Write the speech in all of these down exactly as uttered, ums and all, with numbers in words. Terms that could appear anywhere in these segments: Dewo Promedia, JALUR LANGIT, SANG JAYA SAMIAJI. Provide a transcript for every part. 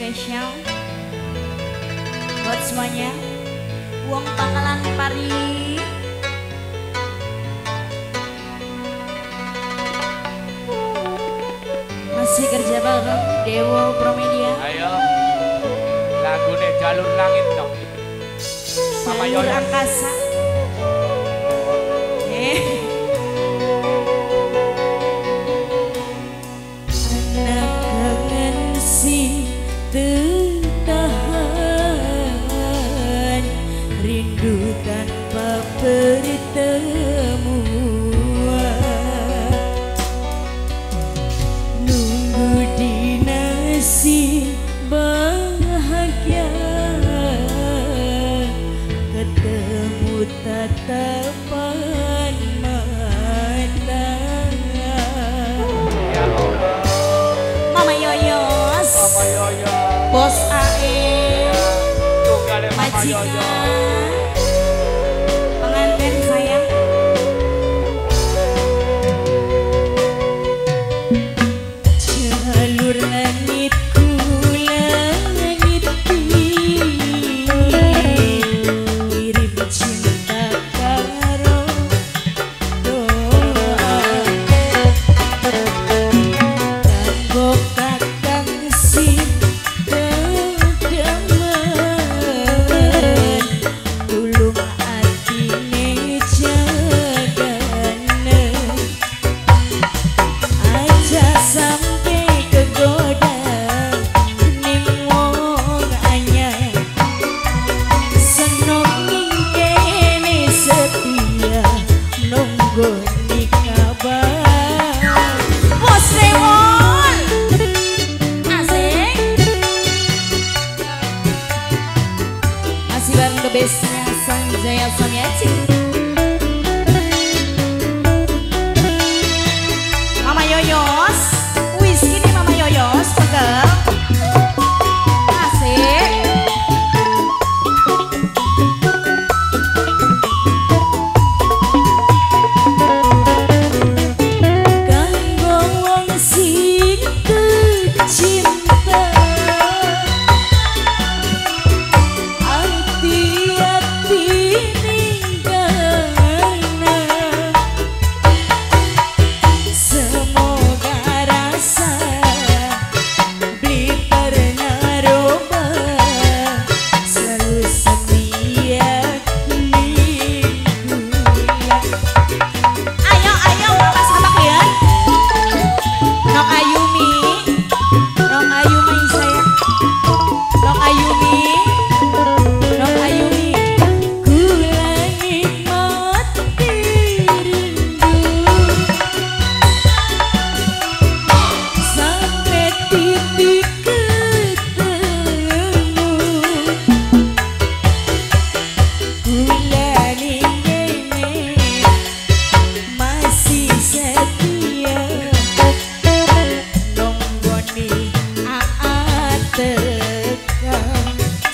spesial buat semuanya. Wong bakalan pari masih kerja bareng Dewo Promedia. Ayo lagune Jalur Langit dong. Jalur Angkasa. Eh. Rindu tanpa pertemuan, nunggu di nasib bahagia, ketemu tatapan mata. Mama Yoyos, Mama Yoyos, Bos A E, majikan. Besnya Sang Jaya Samiaci, Mama Yoyos, wis kini Mama Yoyos pegel, asik. Kanggo wong sing kecil.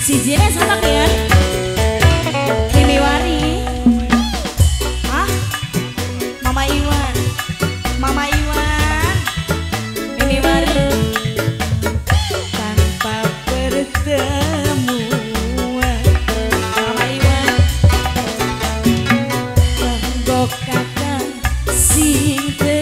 Sijiannya seneng ya, Kimiwari, ah, Mama Iwan, Mama Iwan, Kimiwari, tanpa pertemuan, Mama Iwan, tanggok kata singkat.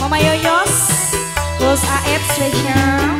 Mama Yoyos, Bos A F Special.